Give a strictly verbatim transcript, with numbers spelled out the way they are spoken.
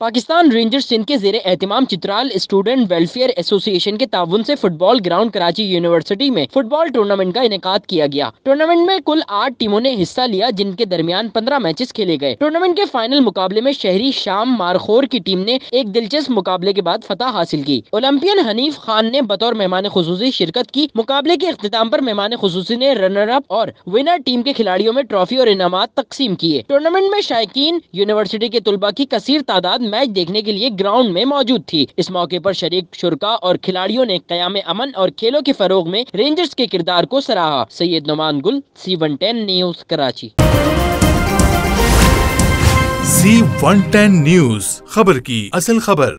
Pakistan rangers Sindh के ज़ेरे एहतमाम चित्राल स्टूडेंट वेलफेयर एसोसिएशन के ताउन से फुटबॉल ग्राउंड कराची यूनिवर्सिटी में फुटबॉल टूर्नामेंट का इनेकाद किया गया। टूर्नामेंट में कुल आठ टीमों ने हिस्सा लिया, जिनके दरमियान पंद्रह मैचेस खेले गए। टूर्नामेंट के फाइनल मुकाबले में शहरी शाम मारखोर की टीम ने एक दिलचस्प मुकाबले के बाद फतह हासिल की। ओलंपियन हनीफ खान ने बतौर मेहमान खुसूसी शिरकत की। मुकाबले के अख्तिताम पर मेहमान खुसूसी ने रनर अप और विनर टीम के खिलाड़ियों में ट्रॉफी और इनामात तकसीम किए। टूर्नामेंट में शायकीन यूनिवर्सिटी के तलबा की कसीर तादाद मैच देखने के लिए ग्राउंड में मौजूद थी। इस मौके पर शरीक शुरका और खिलाड़ियों ने कयाम अमन और खेलों के फरोग में रेंजर्स के किरदार को सराहा। Syed Noman Gul, C one ten news Karachi. C one ten news, खबर की असल खबर।